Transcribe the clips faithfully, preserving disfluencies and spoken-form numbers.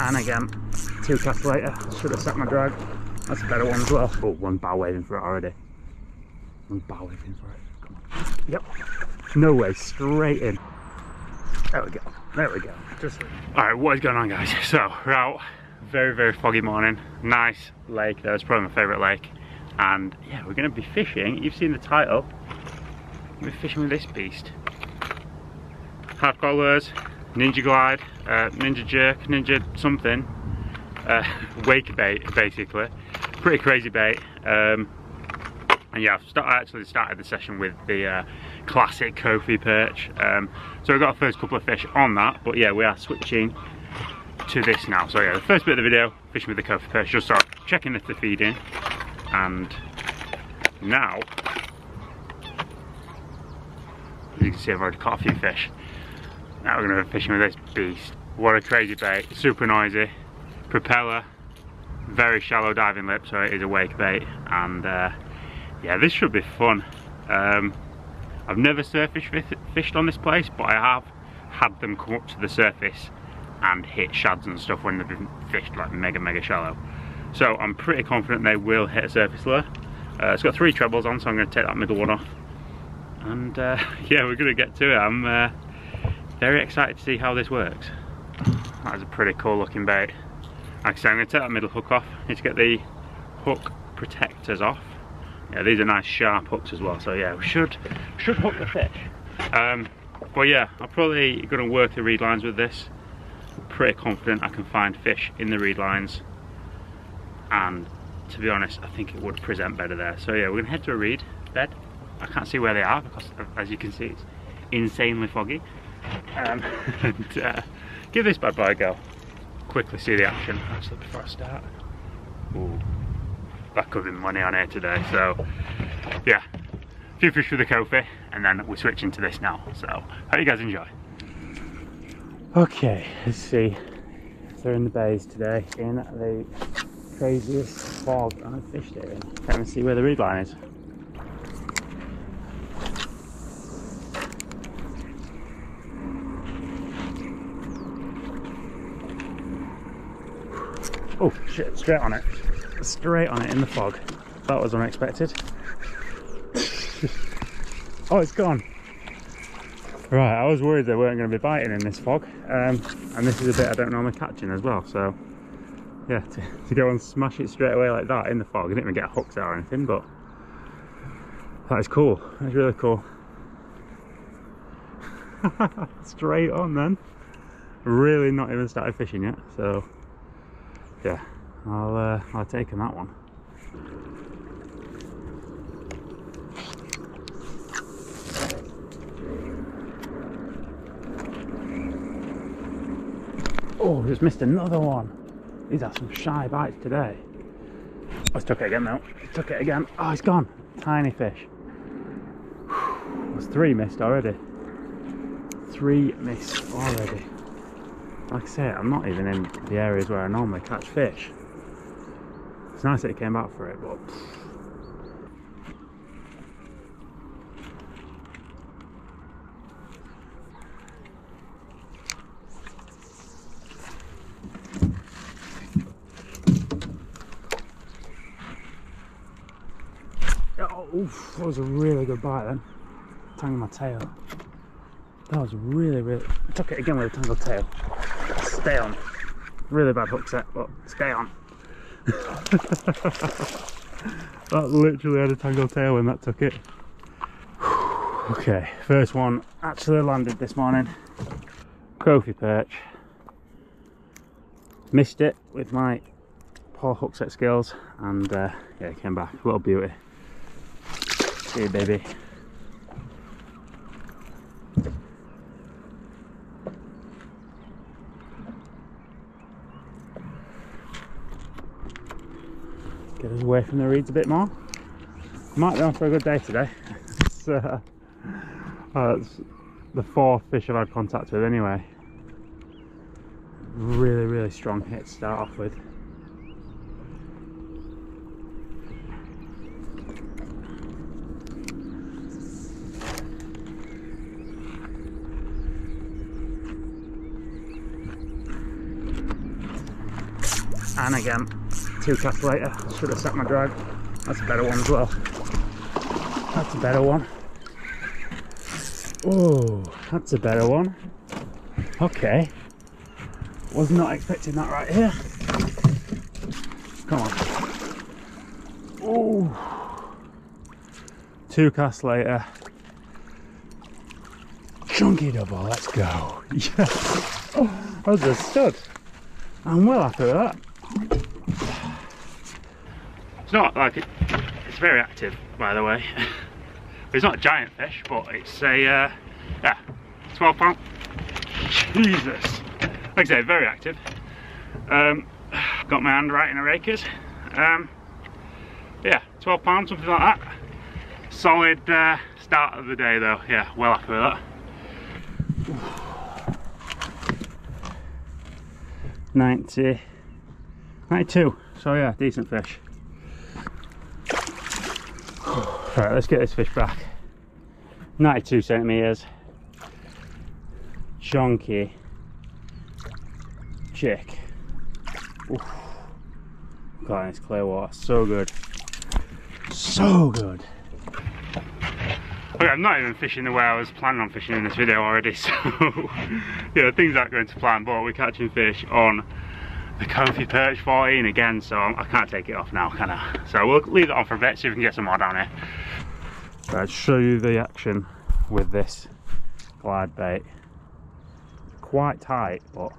And again, two casts later, should have set my drag. That's a better one as well. Oh, one bow waving for it already. One bow waving for it. Come on. Yep. No way, straight in. There we go. There we go. Just... Alright, what is going on, guys? So, we're out. Very, very foggy morning. Nice lake, though. It's probably my favourite lake. And yeah, we're going to be fishing. You've seen the title. We're fishing with this beast. Hardcore lures, Ninja Glide, uh, Ninja Jerk, Ninja something. Uh, wake bait, basically. Pretty crazy bait. Um, and yeah, I've start, I actually started the session with the uh, classic Kofi Perch. Um, so we got our first couple of fish on that. But yeah, we are switching to this now. So yeah, the first bit of the video, fishing with the Kofi Perch. Just sort of checking if they're feeding. And now, as you can see, I've already caught a few fish. Now we're going to be fishing with this beast. What a crazy bait, super noisy, propeller, very shallow diving lip, so it is a wake bait. And uh, yeah, this should be fun. Um, I've never surface fished on this place, but I have had them come up to the surface and hit shads and stuff when they've been fished like mega, mega shallow. So I'm pretty confident they will hit a surface lure. Uh, it's got three trebles on, so I'm going to take that middle one off. And uh, yeah, we're going to get to it. I'm uh, very excited to see how this works. That is a pretty cool looking bait. Like I say, I'm going to take that middle hook off. I need to get the hook protectors off. Yeah, these are nice sharp hooks as well. So yeah, we should should hook the fish. Um, but yeah, I'm probably going to work the reed lines with this. I'm pretty confident I can find fish in the reed lines. And to be honest, I think it would present better there. So yeah, we're going to head to a reed bed. I can't see where they are because, as you can see, it's insanely foggy. Um, and uh, give this bad boy a go. Quickly see the action actually before I start. Ooh, that could be money on here today. So yeah, a few fish with the Kofi, and then we're switching to this now. So hope you guys enjoy. Okay, let's see. They're in the bays today in the craziest fog I've fished it in. Can't even see where the reed line is. Oh shit, straight on it. Straight on it in the fog. That was unexpected. Oh, it's gone. Right, I was worried they weren't going to be biting in this fog. Um, and this is a bit I don't normally catch in as well, so yeah, to, to go and smash it straight away like that in the fog. I didn't even get hooks out or anything, but that is cool. That's really cool. Straight on then. Really not even started fishing yet, so yeah, I'll, uh, I'll take on that one. Oh, just missed another one. He's had some shy bites today. Oh, he's took it again now. He's took it again. Oh, he's gone. Tiny fish. Whew. There's three missed already. Three missed already. Like I say, I'm not even in the areas where I normally catch fish. It's nice that it came back for it, but... Oof, that was a really good bite then. Tangled my tail. That was really, really... I took it again with a tangled tail. Stay on. Really bad hook set, but stay on. That literally had a tangled tail when that took it. Okay, first one actually landed this morning. Kofi Perch. Missed it with my poor hook set skills, and uh, yeah, it came back. What a beauty. Hey baby. Get us away from the reeds a bit more. Might be on for a good day today. It's, uh, uh, it's the fourth fish I've had contact with anyway. Really, really strong hit to start off with. and again two casts later. Should have set my drag. That's a better one as well. That's a better one. Oh, that's a better one. Okay, was not expecting that right here. Come on. Oh, two casts later. Chunky double, let's go. Yes. Oh, that was a stud. I'm well happy with that. It's not like it, it's very active, by the way. It's not a giant fish, but it's a uh, yeah, twelve pound. Jesus. Like I say, very active. Um, got my hand right in the rakers. Um, yeah, twelve pounds, something like that. Solid uh, start of the day though. Yeah, well happy with that. ninety, ninety-two, so yeah, decent fish. Right, let's get this fish back. ninety-two centimetres, chunky chick. Oof. God, it's clear water, so good, so good. Okay, I'm not even fishing the way I was planning on fishing in this video already, so yeah, things aren't going to plan, but we're catching fish on the Kofi Perch fourteen again, so I can't take it off now, can I? So we'll leave it on for a bit, see if we can get some more down here. Right, I'll show you the action with this glide bait. Quite tight, but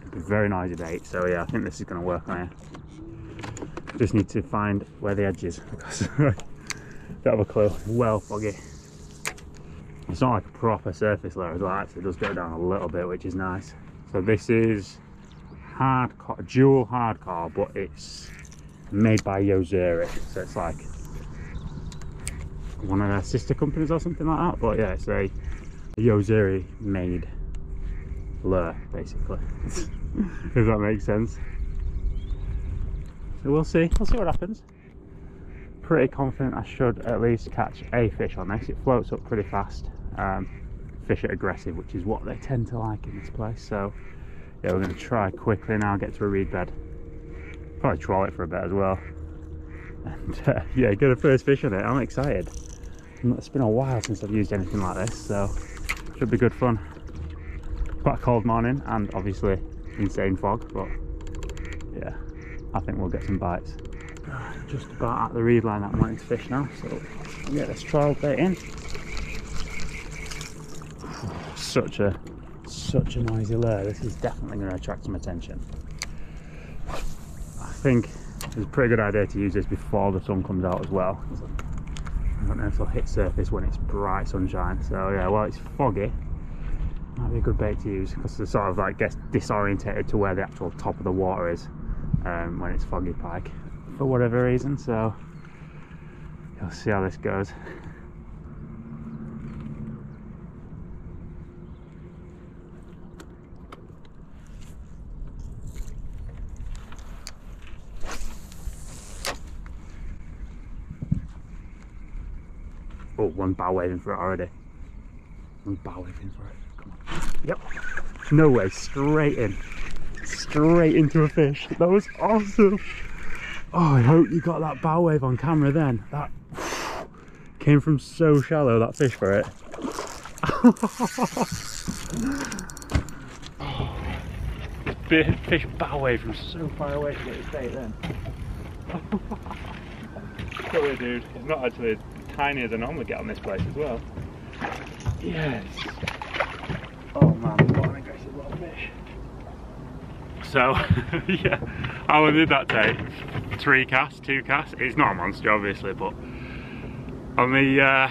it'd be very noisy bait, so yeah, I think this is going to work on here. Just need to find where the edge is, because bit of a clue. Well foggy. It's not like a proper surface layer as well, actually it does go down a little bit, which is nice. So this is hardcore, dual hardcore, but it's made by Yozuri, so it's like one of their sister companies or something like that, but yeah, it's a Yozuri made lure basically. If that makes sense. So we'll see, we'll see what happens. Pretty confident I should at least catch a fish on this. It floats up pretty fast. Um, fish are aggressive, which is what they tend to like in this place. So yeah, we're going to try quickly now, get to a reed bed, probably trawl it for a bit as well, and uh, yeah, get a first fish on it. I'm excited. It's been a while since I've used anything like this, so should be good fun. Quite a cold morning and obviously insane fog, but yeah, I think we'll get some bites. Just about at the reed line that I'm wanting to fish now, so yeah, let's trial bait in. Such a such a noisy lure. This is definitely going to attract some attention. I think it's a pretty good idea to use this before the sun comes out as well. I don't know if it'll hit surface when it's bright sunshine, so yeah, while it's foggy, might be a good bait to use, because it's sort of like gets disorientated to where the actual top of the water is um, when it's foggy pike, for whatever reason, so you'll see how this goes. Oh, one bow waving for it already. One bow waving for it. Come on. Yep. No way. Straight in. Straight into a fish. That was awesome. Oh, I hope you got that bow wave on camera then. That came from so shallow, that fish for it. Oh, fish bow wave from so far away to get his bait then. Sorry dude, it's not actually tinier than I normally get on this place as well. Yes. Oh man, what an aggressive little fish. So, yeah, how long did that take? Three casts, two casts. It's not a monster, obviously, but on the uh,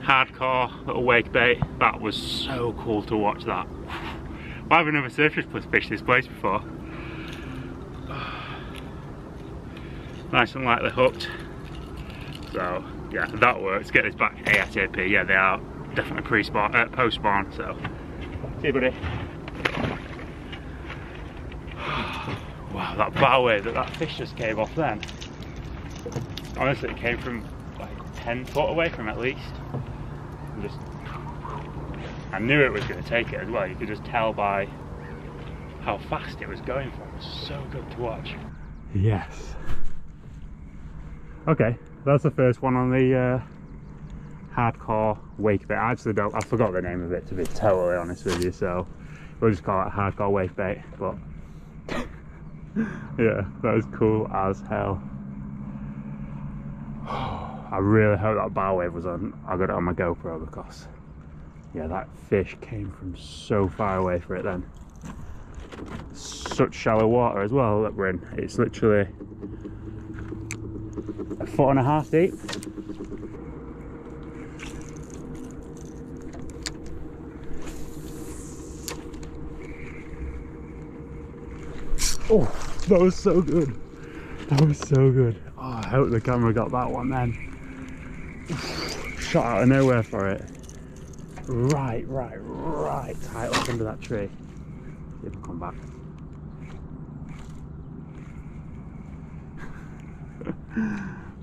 hardcore little wake bait, that was so cool to watch that. Why have I never surface fished this place before? Nice and lightly hooked. So, yeah, that works. Get this back ASAP. Yeah, they are definitely pre-spawn, uh, post-spawn, so. See you, buddy. Wow, that bow wave that that fish just came off then. Honestly, it came from like ten foot away from at least. And just, I knew it was going to take it as well. You could just tell by how fast it was going for. It was so good to watch. Yes. Okay, that's the first one on the uh, hardcore wake bait. I actually don't, I forgot the name of it, to be totally honest with you, so we'll just call it hardcore wake bait. But yeah, that was cool as hell. I really hope that bow wave was on. I got it on my GoPro because, yeah, that fish came from so far away for it then. Such shallow water as well that we're in. It's literally a foot and a half deep. Oh, that was so good. That was so good. Oh, I hope the camera got that one then. Shot out of nowhere for it. Right, right, right. Tight up under that tree. See if I come back.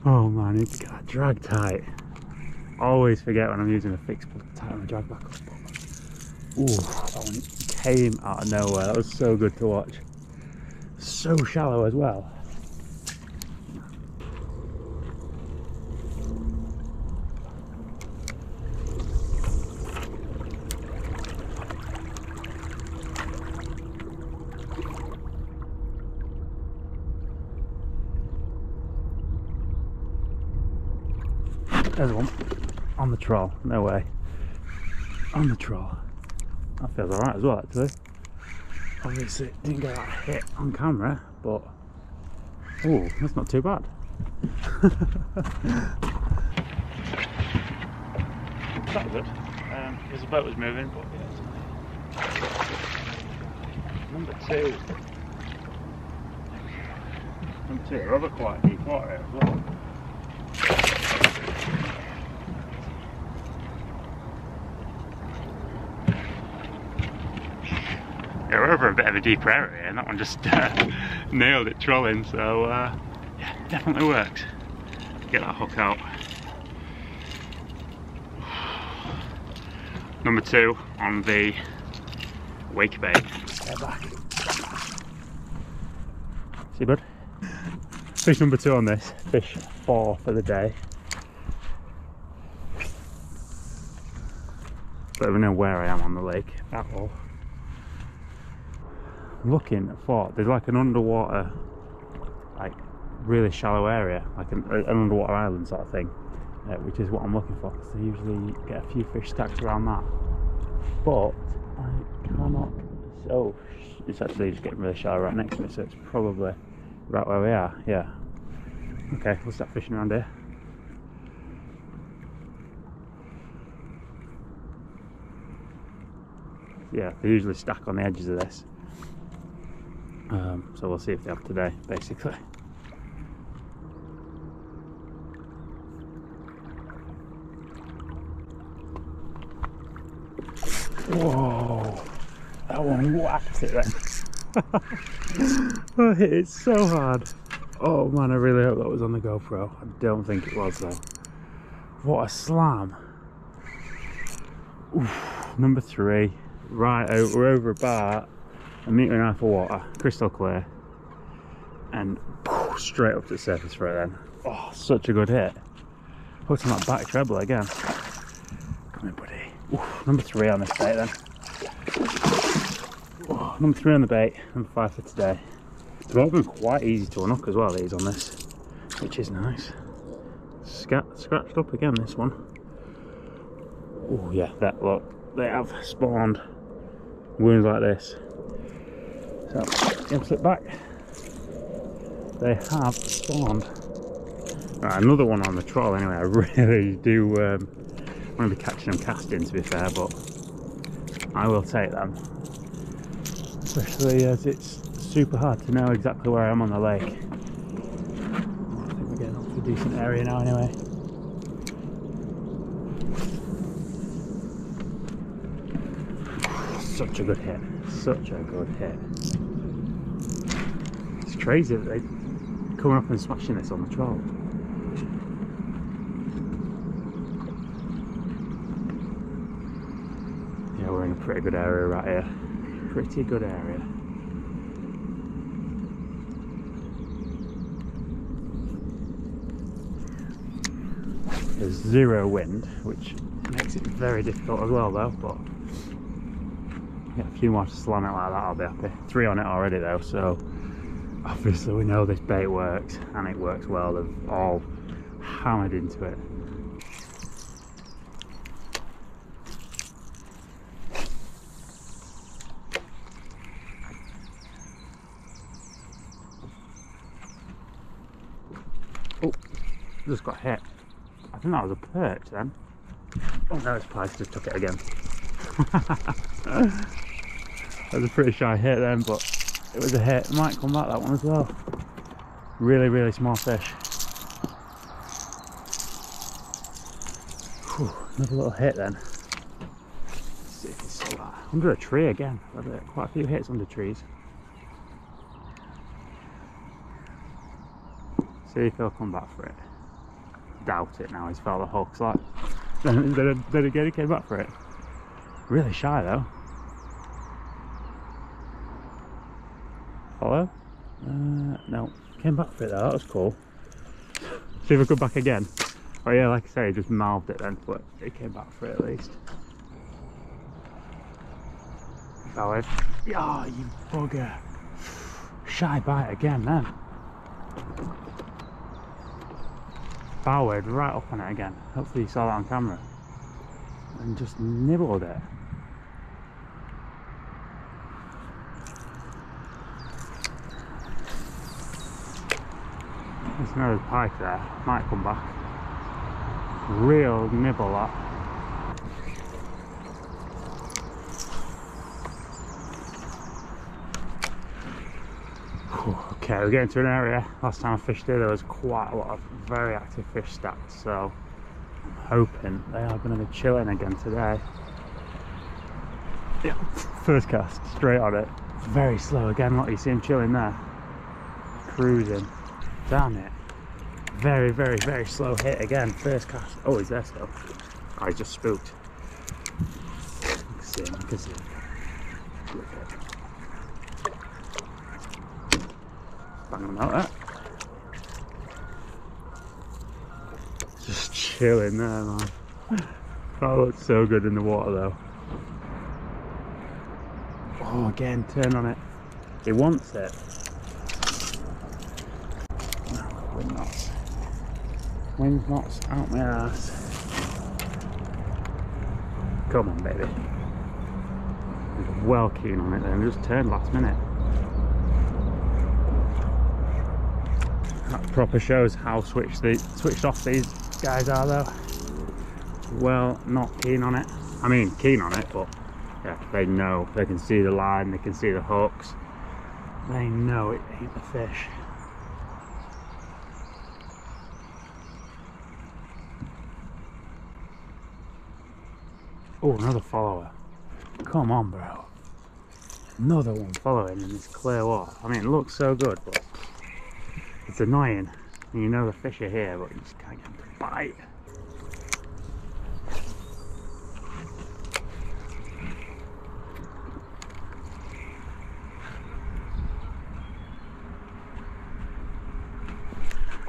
Oh man, I need to get that drag tight. Always forget when I'm using a fixed plug to tighten my drag back up. Ooh, that one came out of nowhere. That was so good to watch. So shallow as well. There's one. On the troll. No way. On the troll. That feels alright as well, actually. Obviously it didn't get that hit on camera, but... oh, that's not too bad. That was good. Um, because the boat was moving, but yeah. Number two. Number two, another quite deep water here as well. Yeah, we're over a bit of a deeper area here, and that one just uh, nailed it trolling, so uh, yeah, definitely works. Get that hook out. Number two on the wake bait. They're back. See, bud? Fish number two on this, fish four for the day. Don't even know where I am on the lake at all. Looking for, there's like an underwater, like really shallow area, like an, an underwater island sort of thing, uh, which is what I'm looking for, because I usually get a few fish stacked around that, but I cannot. Oh, it's actually just getting really shallow right next to me, so it's probably right where we are. Yeah, okay, we'll start fishing around here. Yeah, they usually stack on the edges of this. Um, so we'll see if they have today, basically. Whoa! That one whacked it then. I hit it so hard. Oh man, I really hope that was on the GoPro. I don't think it was though. What a slam. Oof, number three. Right, we're over a bar. A metre and a half of water, crystal clear, and poof, straight up to the surface for it then. Oh, such a good hit. Hooked on that back treble again. Come in, buddy. Oof, number three on this bait then. Oh, number three on the bait, number five for today. They've all been quite easy to unhook as well, these on this, which is nice. Scat scratched up again, this one. Oh yeah, that look, they have spawned wounds like this. So, gonna flip back. They have spawned. Right, another one on the troll anyway. I really do um, want to be catching them casting, to be fair, but I will take them. Especially as it's super hard to know exactly where I am on the lake. I think we're getting off a decent area now anyway. Such a good hit. Such a good hit. It's crazy that they're coming up and smashing this on the troll. Yeah, we're in a pretty good area right here. Pretty good area. There's zero wind, which makes it very difficult as well though, but yeah, a few more to slam it like that, I'll be happy. Three on it already though, so obviously we know this bait works, and it works well. They've all hammered into it. Oh, just got hit. I think that was a perch then. Oh no, it's Pies just took it again. That was a pretty shy hit then, but it was a hit. It might come back, that one as well. Really, really small fish. Whew, another little hit then. Let's see if it's still that. Under a tree again. Quite a few hits under trees. See if he'll come back for it. Doubt it now, he's felt the hook slap. Then, then, then again he came back for it. Really shy though. Follow? Uh, no. Came back for it though, that was cool. See if he'll come back again. Oh yeah, like I say, he just mouthed it then, but he came back for it at least. Valid. Oh, you bugger. Shy bite again then. Bowered right up on it again. Hopefully you saw that on camera. And just nibbled it. There's another pike there. Might come back. Real nibble that. Okay, we're getting to an area. Last time I fished here, there was quite a lot of very active fish stacked, so I'm hoping they are going to be chilling again today. Yeah, first cast, straight on it. Very slow again, look, you see him chilling there. Cruising. Damn it. Very, very, very slow hit again. First cast. Oh, he's there still. Oh, he's just spooked. You can see him, you can see him. Look at him. Bang out there. Just chilling there, man. That looks so good in the water though. Oh, again, turn on it. He wants it. No, wind knots. Wind knots out my ass. Come on, baby. He was well keen on it then. Just turned last minute. That proper shows how switched the switched off these guys are though. Well, not keen on it. I mean, keen on it, but yeah, they know. They can see the line, they can see the hooks. They know it ain't the fish. Oh, another follower. Come on, bro. Another one following in this clear water. I mean, it looks so good, but it's annoying, and you know the fish are here, but you just can't get them to bite.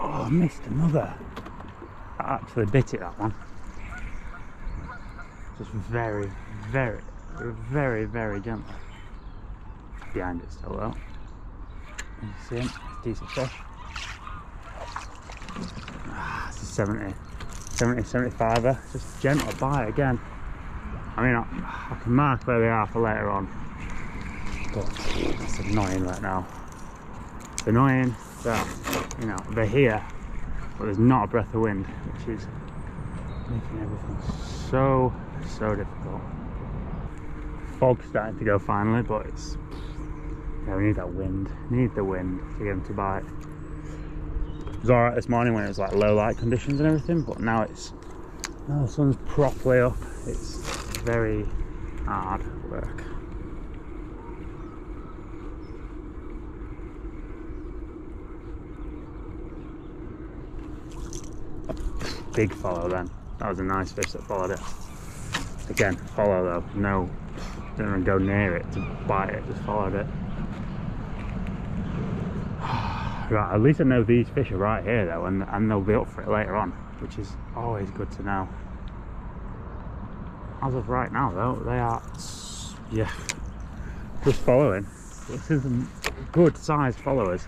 Oh, I missed another. That actually bit it, that one. Just very, very, very, very gently. Behind it still though. You see him? Decent fish. Ah, it's a seventy, seventy, seventy-fiver, just gentle bite again. I mean, I, I can mark where they are for later on, but it's annoying right now. It's annoying that, you know, they're here, but there's not a breath of wind, which is making everything so, so difficult. Fog's starting to go finally, but it's, yeah, we need that wind, we need the wind to get them to bite. It was alright this morning when it was like low light conditions and everything, but now it's, now the sun's properly up. It's very hard work. Big follow then. That was a nice fish that followed it. Again, follow though. No, didn't even go near it to bite it, just followed it. Right, at least I know these fish are right here though, and, and they'll be up for it later on. which is always good to know. As of right now though, they are, yeah, just following. This is good sized followers.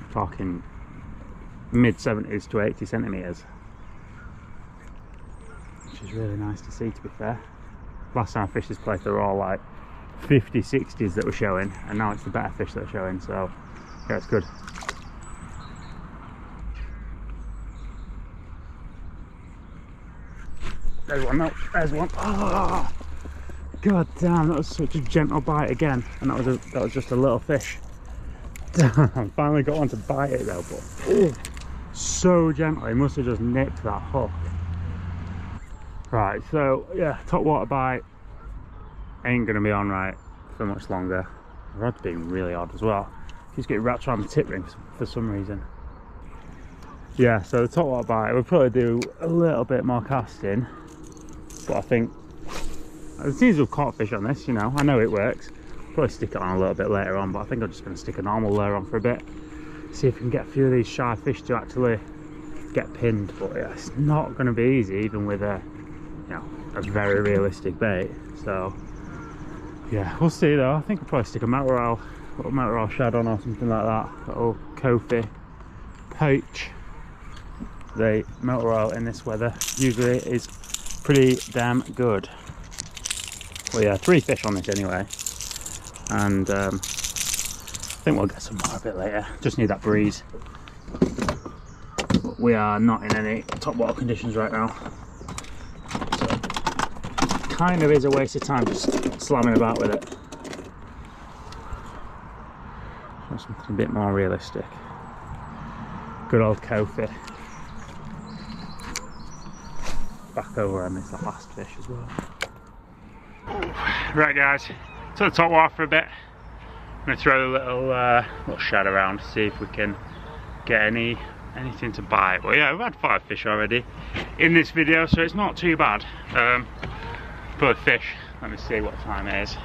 I'm talking mid seventies to eighty centimetres. Which is really nice to see, to be fair. Last time I fished this place, they were all like fifty, sixties that were showing, and now it's the better fish that are showing, so yeah, it's good. There's one, no, there's one. Oh, God damn, that was such a gentle bite again, and that was a, that was just a little fish. Damn, finally got one to bite it though, but oh, so gentle, he must have just nipped that hook. Right, so yeah, top water bite ain't gonna be on right for much longer. The rod's been really odd as well. Keeps getting wrapped around the tip ring for some reason. Yeah, so the top water bite, we'll probably do a little bit more casting, but I think it seems we've caught fish on this, you know, I know it works. Probably stick it on a little bit later on, but I think I'm just gonna stick a normal layer on for a bit. See if we can get a few of these shy fish to actually get pinned, but yeah, it's not gonna be easy even with a, you know, a very realistic bait. So yeah, we'll see though. I think I'll probably stick a Matorale, little Matorale shad on or something like that. Little Kofi Perch. The Matorale in this weather usually is pretty damn good. Well yeah, three fish on it anyway. And um, I think we'll get some more a bit later. Just need that breeze. But we are not in any top water conditions right now. So it kind of is a waste of time just slamming about with it. Something a bit more realistic. Good old Kofi. Back over, I missed that last fish as well. Right guys, to the top water for a bit. I'm going to throw a little, uh, little shad around to see if we can get any anything to bite. Well yeah, we've had five fish already in this video, so it's not too bad. Um, but fish, let me see what time it is.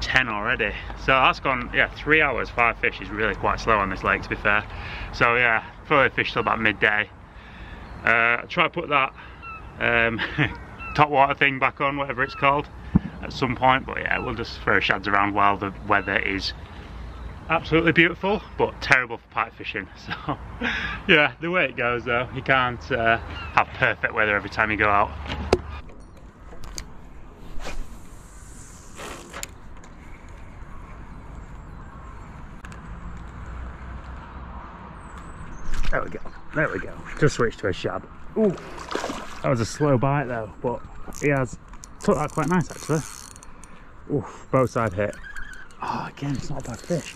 ten already. So that's gone, yeah, three hours, five fish is really quite slow on this lake, to be fair. So yeah, probably fish till about midday. Uh, try to put that um, top water thing back on, whatever it's called, at some point, but yeah, we'll just throw shads around while the weather is absolutely beautiful, but terrible for pipe fishing. So yeah, the way it goes though, you can't uh, have perfect weather every time you go out. There we go, there we go. Just switched to a shad. Ooh, that was a slow bite though, but he has took that quite nice actually. Ooh, both side hit. Oh, again, it's not a bad fish.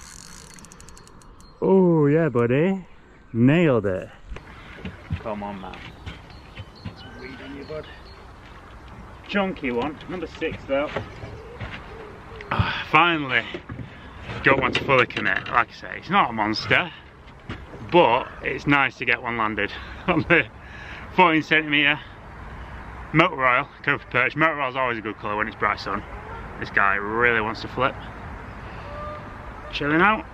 Oh yeah, buddy. Nailed it. Come on, man. Some weed on you, bud. Chunky one, number six though. Oh, finally, got one to fully commit. Like I say, it's not a monster, but it's nice to get one landed on the fourteen centimetre Matorale, Kofi Perch. Matorale is always a good colour when it's bright sun. This guy really wants to flip. Chilling out.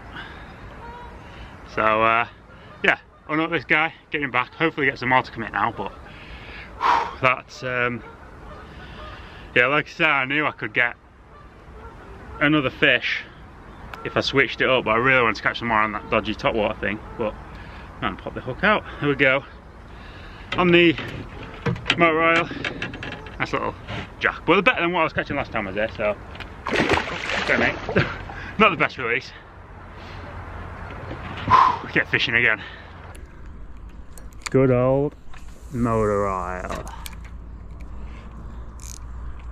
So uh, yeah, on up this guy, get him back. Hopefully get some more to commit now, but whew, that's, um, yeah, like I said, I knew I could get another fish if I switched it up, but I really want to catch some more on that dodgy top water thing. But I'm going to pop the hook out. Here we go. On the Matorale. Nice little jack. But they're better than what I was catching last time I was there, so. Okay, mate. Not the best release. Whew, get fishing again. Good old Matorale.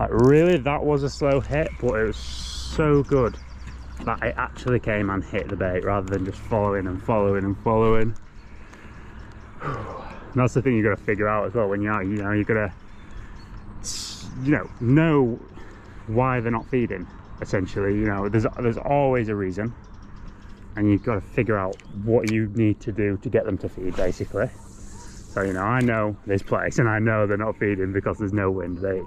Like, really, that was a slow hit, but it was so good that it actually came and hit the bait rather than just following and following and following. And that's the thing you've got to figure out as well when you are, you know, you've got to, you know, know why they're not feeding, essentially. You know, there's, there's always a reason, and you've got to figure out what you need to do to get them to feed, basically. So, you know, I know this place, and I know they're not feeding because there's no wind. They,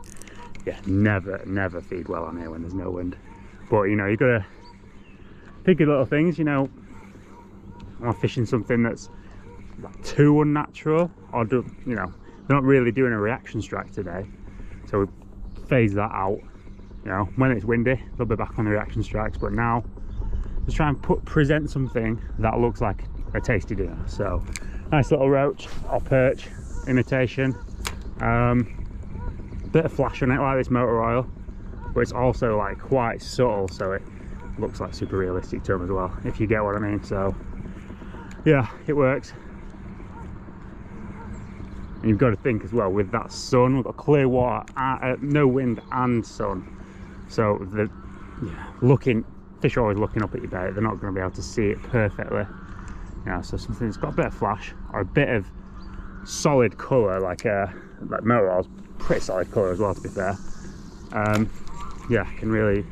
yeah, never, never feed well on here when there's no wind. But, you know, you've got to picky little things, you know. I'm fishing something that's too unnatural, or do, you know, they're not really doing a reaction strike today, so we phase that out. You know, when it's windy, they'll be back on the reaction strikes, but now just try and put present something that looks like a tasty dinner. So nice little roach or perch imitation, um bit of flash on it like this motor oil, but it's also like quite subtle, so it looks like super realistic to them as well, if you get what I mean. So yeah, it works. And you've got to think as well, with that sun, we've got clear water, uh, no wind and sun, so the yeah, looking fish are always looking up at your bait. They're not going to be able to see it perfectly, you know, so something that's got a bit of flash or a bit of solid colour, like uh like motor oil's pretty solid colour as well, to be fair. Um yeah, can really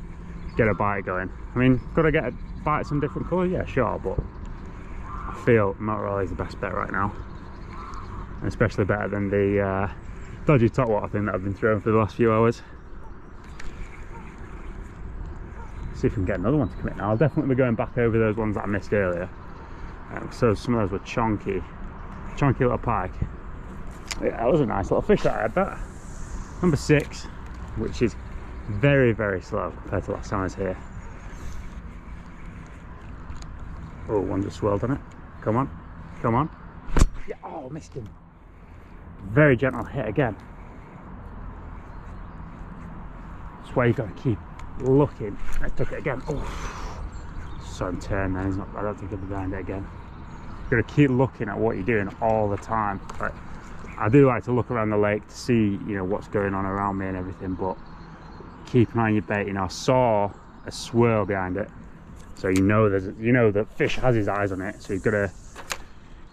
get a bite going. I mean, gotta get a bite of some different colour, yeah, sure, but I feel motor oil is the best bet right now, and especially better than the uh dodgy top water thing that I've been throwing for the last few hours. See if we can get another one to commit now. I'll definitely be going back over those ones that I missed earlier. Um, so some of those were chonky, chonky little pike. Yeah, that was a nice little fish that I had, that. Number six, which is very, very slow compared to last time I was here. Oh, one just swirled on it. Come on, come on. Yeah, oh, missed him. Very gentle hit again. That's why you've got to keep looking. I took it again. Oh, so I'm turned then. He's not, I don't think he'll be behind it again. You've got to keep looking at what you're doing all the time. Like, I do like to look around the lake to see, you know, what's going on around me and everything, but keep an eye on your bait. You know, I saw a swirl behind it, so you know there's, you know the fish has his eyes on it, so you've got to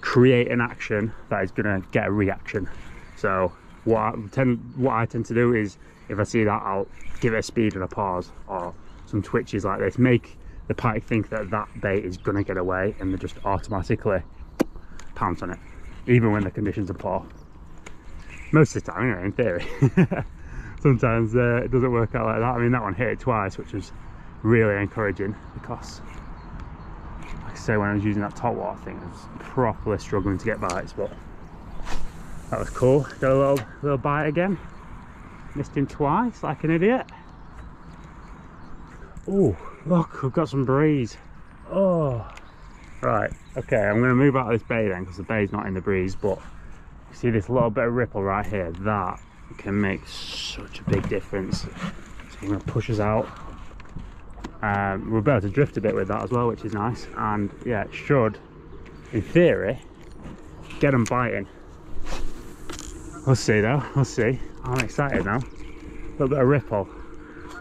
create an action that is going to get a reaction. So what I tend, what I tend to do is, if I see that, I'll give it a speed and a pause, or some twitches like this, make the pike think that that bait is going to get away, and they just automatically pounce on it, even when the conditions are poor. Most of the time, anyway, in theory. Sometimes uh, it doesn't work out like that. I mean, that one hit it twice, which was really encouraging, because, like I say, when I was using that top water thing, I was properly struggling to get bites, but that was cool. Got a little, little bite again. Missed him twice, like an idiot. Oh, look, we've got some breeze. Oh, right, okay, I'm going to move out of this bay then, because the bay's not in the breeze, but see this little bit of ripple right here, that can make such a big difference. So I'm going to push us out. Um, we're about to drift a bit with that as well, which is nice. And yeah, it should, in theory, get them biting. We'll see though, we'll see. I'm excited now. A little bit of ripple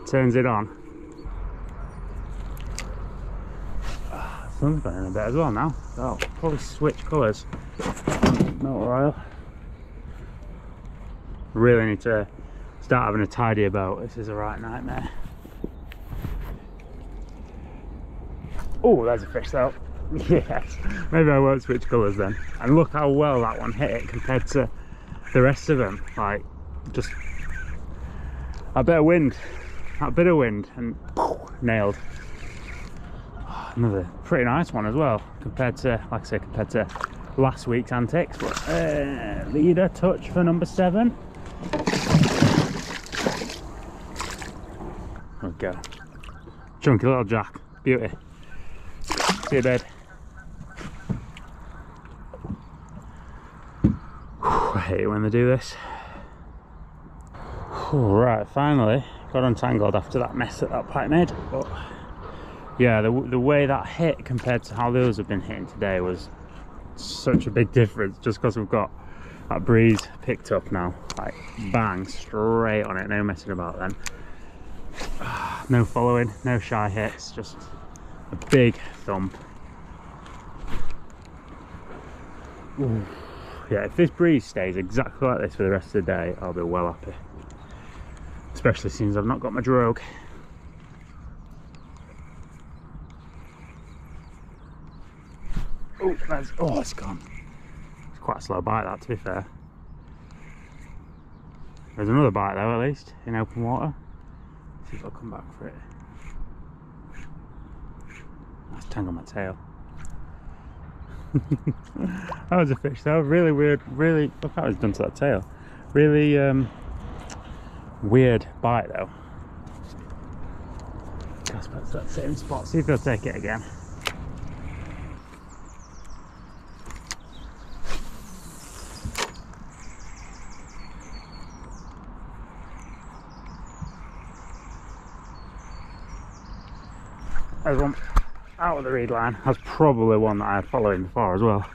turns it on. Ah, sun's going in a bit as well now. Oh, probably switch colours. Motor oil. Really need to start having a tidy about. This is a right nightmare. Oh, there's a fish though. Yes. Maybe I won't switch colours then. And look how well that one hit it compared to the rest of them. Like, just a bit of wind, a bit of wind, and poof, nailed. Another pretty nice one as well, compared to, like I say, compared to last week's antics. But uh, leader touch for number seven. There we go. Chunky little jack, beauty. See you, babe. I hate it when they do this. Right, finally got untangled after that mess that that pike made. But yeah, the, the way that hit compared to how those have been hitting today was such a big difference, just because we've got that breeze picked up now. Like, bang, straight on it, no messing about then. No following, no shy hits, just a big thump. Ooh. Yeah, if this breeze stays exactly like this for the rest of the day, I'll be well happy. Especially since I've not got my drogue. Oh, that's, oh, it's gone. It's quite a slow bite, that, to be fair. There's another bite though, at least, in open water. Let's see if I'll come back for it. That's tangled my tail. That was a fish though, really weird, really, look how it's done to that tail. Really um, weird bite though. Cast back to that same spot, see if he'll take it again. There's one out of the reed line. That's probably one that I had following before as well.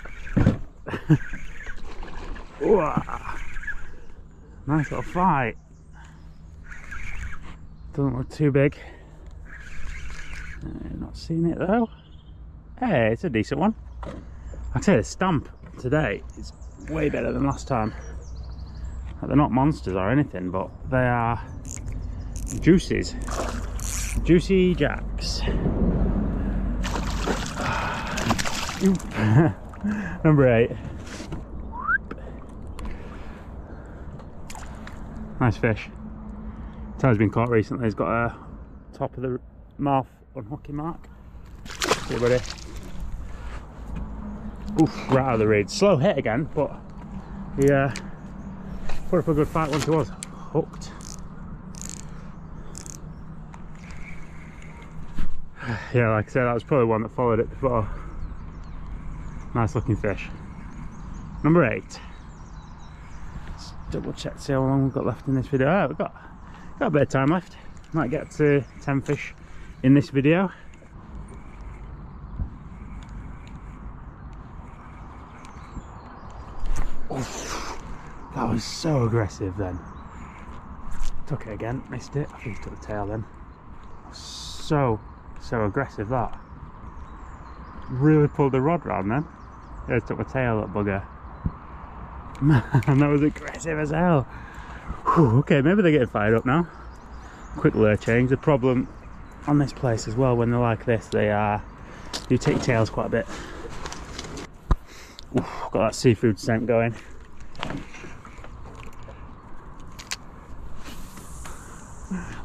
Nice little fight. Doesn't look too big. I've not seen it though. Hey, it's a decent one. I'd say the stamp today is way better than last time. They're not monsters or anything, but they are juices. Juicy jacks. Number eight. Nice fish. Ty's been caught recently. He's got a top of the mouth unhooking mark. See you, buddy. Oof, right out of the reed. Slow hit again, but he uh, put up a good fight once he was hooked. Yeah, like I said, that was probably one that followed it before. Nice looking fish. Number eight. Let's double check to see how long we've got left in this video. Oh, we've got, got a bit of time left. Might get to ten fish in this video. Oof, that was so aggressive then. Took it again, missed it. I think he took the tail then. So... so aggressive that. Really pulled the rod round then. Yeah, it took my tail, that bugger. Man, that was aggressive as hell. Whew, okay, maybe they're getting fired up now. Quick lure change. The problem on this place as well, when they're like this, they are, you take tails quite a bit. Ooh, got that seafood scent going.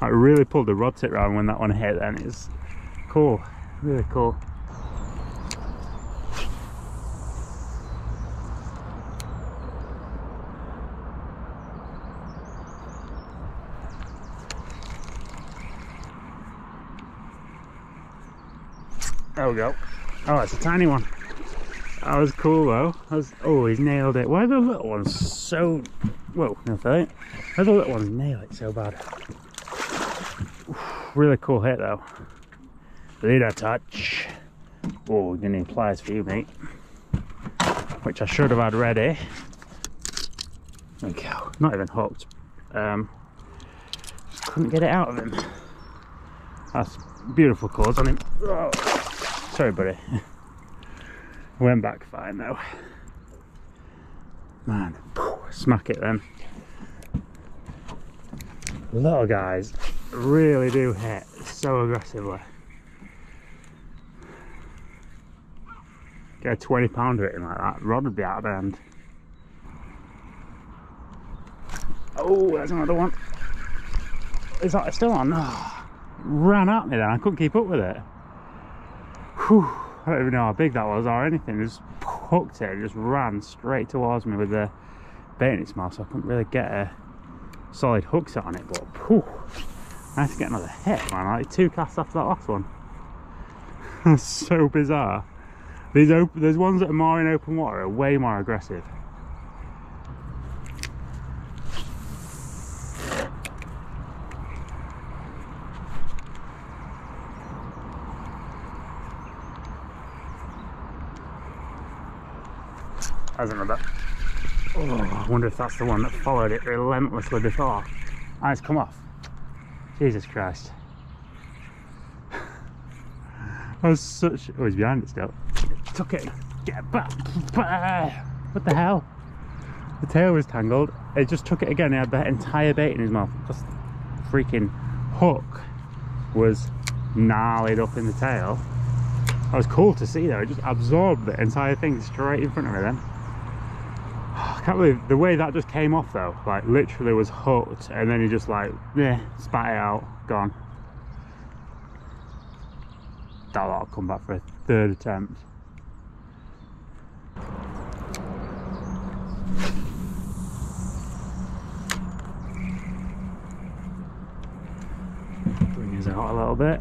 I really pulled the rod tip round when that one hit then. It's cool, really cool. There we go. Oh, it's a tiny one. That was cool though. That was, oh, he's nailed it. Why are the little ones so... whoa, no fair. Why do the little ones nail it so bad? Oof, really cool hit though. Leader touch. Oh, we're gonna need pliers for you, mate. Which I should have had ready. There we go. Not even hooked. Um, just couldn't get it out of him. That's beautiful cause on him. Oh, sorry, buddy. Went back fine though. Man, smack it then. Little guys really do hit so aggressively. Get a twenty pounder in like that, rod would be out of hand. Oh, there's another one. Is that still on? Oh, ran at me then, I couldn't keep up with it. Whew, I don't even know how big that was or anything. Just hooked it and just ran straight towards me with the bait in its mouth, so I couldn't really get a solid hook set on it, but whew, nice to get another hit, man. Like two casts after that last one. That's so bizarre. These open, there's ones that are more in open water are way more aggressive. There's another. Oh, I wonder if that's the one that followed it relentlessly before. Ah, it's come off. Jesus Christ. That was such... oh, he's behind it still. Took it. Get back. What the hell? The tail was tangled. It just took it again. He had the entire bait in his mouth. Just freaking hook was gnarled up in the tail. That was cool to see though. It just absorbed the entire thing straight in front of me then. I can't believe the way that just came off though. Like literally was hooked and then he just like, yeah, spat it out, gone. That'll come back for a third attempt. things out a little bit.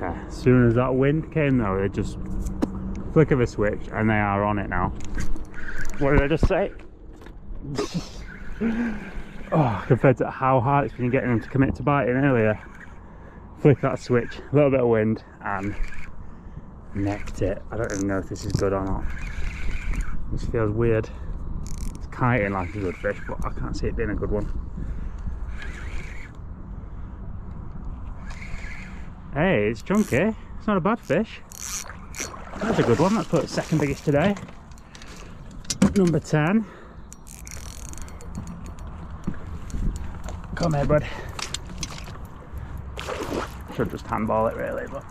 Yeah, as soon as that wind came though, they just flick of a switch and they are on it now. What did I just say? Oh, compared to how hard it's been getting them to commit to biting earlier. Flick that switch, a little bit of wind, and necked it. I don't even know if this is good or not. This feels weird. It's kiting like a good fish, but I can't see it being a good one. Hey, it's chunky. It's not a bad fish. That's a good one. That's the second biggest today. Number ten. Come here, bud. Should just handball it really, but.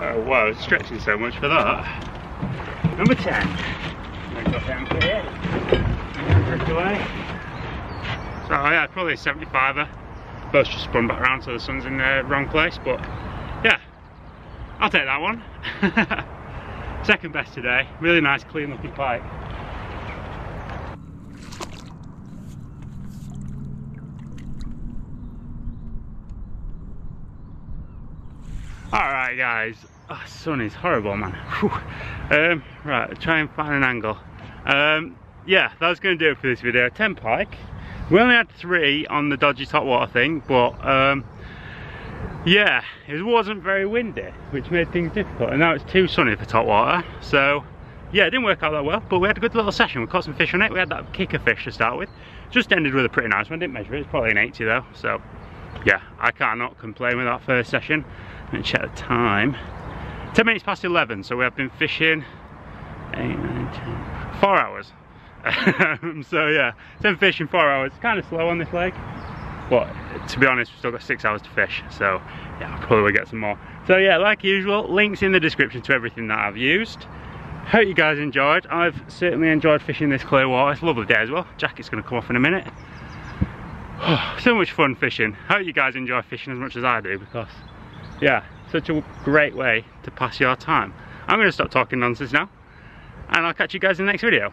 Oh wow, it's stretching so much for that. Number ten. I'm gonna go down for it. I'm gonna drift away. So yeah, probably a seventy-fiver. Both just spun back around so the sun's in the wrong place, but yeah, I'll take that one. Second best today. Really nice, clean looking pike. Alright guys, oh, sun is horrible man. Um, right, try and find an angle. Um, yeah, that's going to do it for this video. ten pike. We only had three on the dodgy topwater thing, but um, yeah, it wasn't very windy, which made things difficult. And now it's too sunny for topwater, so yeah, it didn't work out that well, but we had a good little session. We caught some fish on it. We had that kicker fish to start with. Just ended with a pretty nice one. Didn't measure it. It's probably an eighty though, so yeah, I cannot complain with that first session. Let me check the time. ten minutes past eleven, so we have been fishing eight, nine, ten, four hours. Um, so yeah, ten fish in four hours. Kind of slow on this lake, but to be honest, we've still got six hours to fish. So yeah, I'll probably get some more. So yeah, like usual, links in the description to everything that I've used. Hope you guys enjoyed. I've certainly enjoyed fishing this clear water. It's a lovely day as well. Jacket's going to come off in a minute. So much fun fishing. Hope you guys enjoy fishing as much as I do, because yeah, such a great way to pass your time. I'm going to stop talking nonsense now, and I'll catch you guys in the next video.